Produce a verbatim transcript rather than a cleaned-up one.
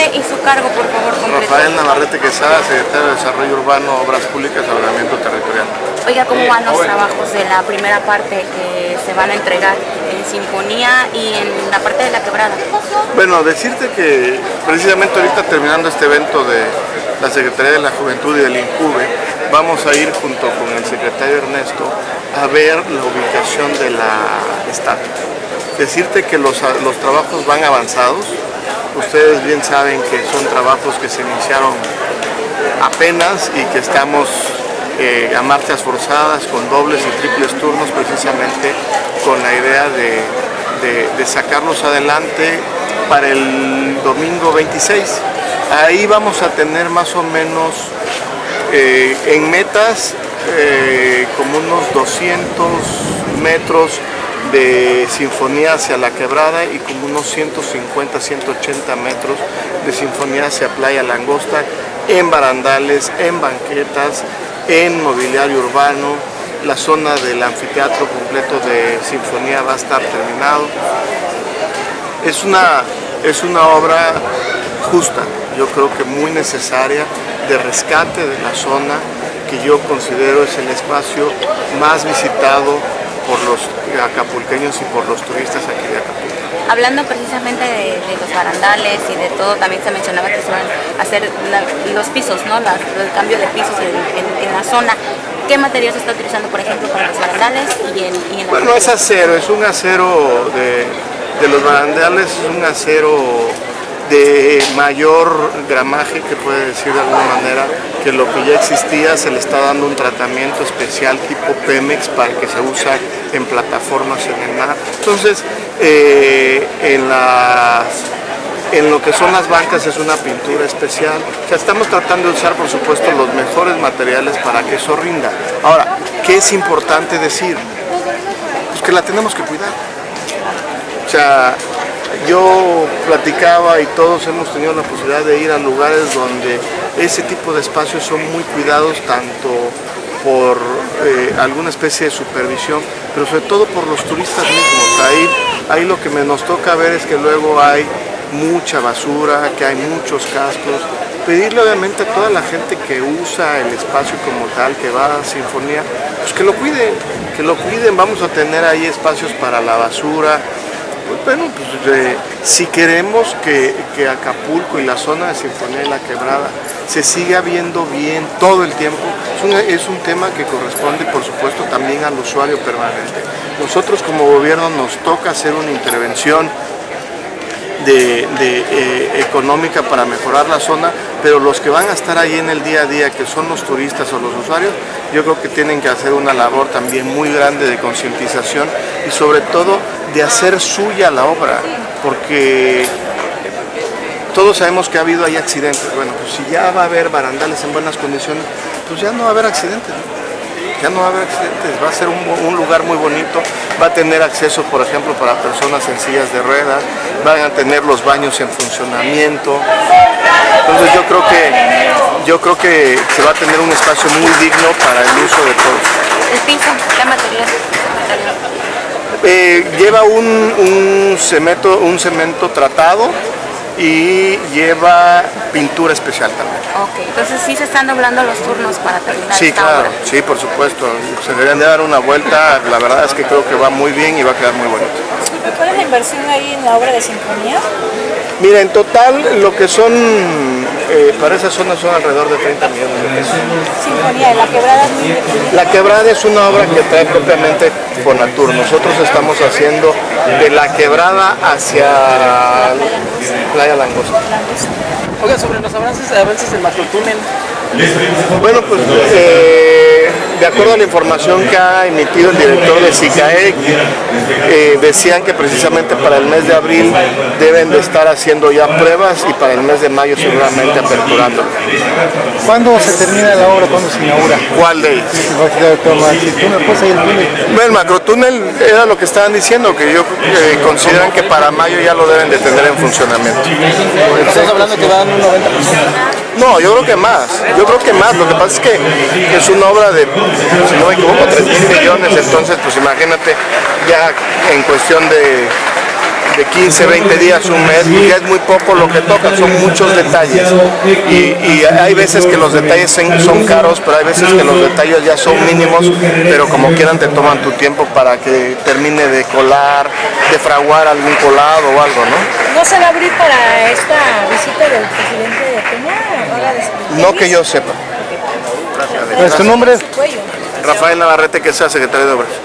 nombre y su cargo, por favor, completo. Rafael Navarrete Quezada, Secretario de Desarrollo Urbano, Obras Públicas y Ordenamiento Territorial. Oiga, ¿cómo van los trabajos de la primera parte que se van a entregar en Sinfonía y en la parte de la Quebrada? Bueno, decirte que precisamente ahorita terminando este evento de la Secretaría de la Juventud y del Incube, vamos a ir junto con el secretario Ernesto a ver la ubicación de la estatua. Decirte que los, los trabajos van avanzados. Ustedes bien saben que son trabajos que se iniciaron apenas y que estamos eh, a marchas forzadas con dobles y triples turnos, precisamente con la idea de, de, de sacarlos adelante para el domingo veintiséis. Ahí vamos a tener más o menos eh, en metas eh, como unos doscientos metros de Sinfonía hacia la Quebrada y como unos ciento cincuenta, ciento ochenta metros de Sinfonía hacia Playa Langosta, en barandales, en banquetas, en mobiliario urbano. La zona del anfiteatro completo de Sinfonía va a estar terminado. Es una, es una obra justa, yo creo que muy necesaria, de rescate de la zona, que yo considero es el espacio más visitado por los acapulqueños y por los turistas aquí de Acapulco. Hablando precisamente de, de los barandales y de todo, también se mencionaba que se van a hacer la, los pisos, ¿no? La, el cambio de pisos en, en, en la zona. ¿Qué material se está utilizando, por ejemplo, para los barandales y en, y en la Bueno, es acero, es un acero de, de los barandales, es un acero de mayor gramaje, que puede decir de alguna manera, que lo que ya existía se le está dando un tratamiento especial tipo Pemex para que se usa en plataformas en el mar. Entonces, eh, en, las, en lo que son las bancas es una pintura especial. O sea, estamos tratando de usar, por supuesto, los mejores materiales para que eso rinda. Ahora, ¿qué es importante decir? Pues que la tenemos que cuidar. O sea, yo platicaba y todos hemos tenido la posibilidad de ir a lugares donde ese tipo de espacios son muy cuidados, tanto por eh, alguna especie de supervisión, pero sobre todo por los turistas mismos. Ahí, ahí lo que me nos toca ver es que luego hay mucha basura, que hay muchos cascos. Pedirle obviamente a toda la gente que usa el espacio como tal, que va a Sinfonía, pues que lo cuiden, que lo cuiden. Vamos a tener ahí espacios para la basura. Bueno, pues eh, si queremos que, que Acapulco y la zona de Sinfonía y la Quebrada se siga viendo bien todo el tiempo, es un, es un tema que corresponde, por supuesto, también al usuario permanente. Nosotros como gobierno nos toca hacer una intervención de, de, eh, económica para mejorar la zona, pero los que van a estar ahí en el día a día, que son los turistas o los usuarios, yo creo que tienen que hacer una labor también muy grande de concientización y sobre todo de hacer suya la obra, porque todos sabemos que ha habido ahí accidentes. Bueno, pues si ya va a haber barandales en buenas condiciones, pues ya no va a haber accidentes, ya no va a haber accidentes, va a ser un, un lugar muy bonito, va a tener acceso, por ejemplo, para personas en sillas de ruedas, van a tener los baños en funcionamiento. Entonces yo creo que yo creo que se va a tener un espacio muy digno para el uso de todos. El piso, la material. Eh, lleva un, un, cemento, un cemento tratado y lleva pintura especial también. Ok, entonces sí se están doblando los turnos para terminar. Sí, esta claro, obra. Sí, por supuesto. Se deberían de dar una vuelta, la verdad es que creo que va muy bien y va a quedar muy bonito. ¿Y cuál es la inversión ahí en la obra de Sinfonía? Mira, en total lo que son, eh, para esa zona son alrededor de treinta millones de pesos. Sinfonía, ¿la Quebrada es muy pequeña? La Quebrada es una obra que trae propiamente Fonatur. Nosotros estamos haciendo de la Quebrada hacia Playa Langosta. Oiga, sobre los avances, avances del macrotúnel. Bueno, pues eh, de acuerdo a la información que ha emitido el director de SICAE, eh, decían que precisamente para el mes de abril deben de estar haciendo ya pruebas y para el mes de mayo seguramente aperturándolo. ¿Cuándo se termina la obra? ¿Cuándo se inaugura? ¿Cuál de ellas? Bueno, el macrotúnel era lo que estaban diciendo, que yo eh, consideran que para mayo ya lo deben de tener en funcionamiento. ¿Estás hablando que van un noventa por ciento? No, yo creo que más, yo creo que más, lo que pasa es que es una obra de, si no me equivoco, tres mil millones, entonces pues imagínate ya en cuestión de de quince, veinte días, un mes, ya es muy poco lo que toca, son muchos detalles. Y, y hay veces que los detalles son caros, pero hay veces que los detalles ya son mínimos, pero como quieran te toman tu tiempo para que termine de colar, de fraguar algún colado o algo, ¿no? ¿No se va a abrir para esta visita del presidente de Pemex? No que yo sepa. Gracias. ¿Nuestro nombre? Rafael Navarrete Quezada, secretario de Obras.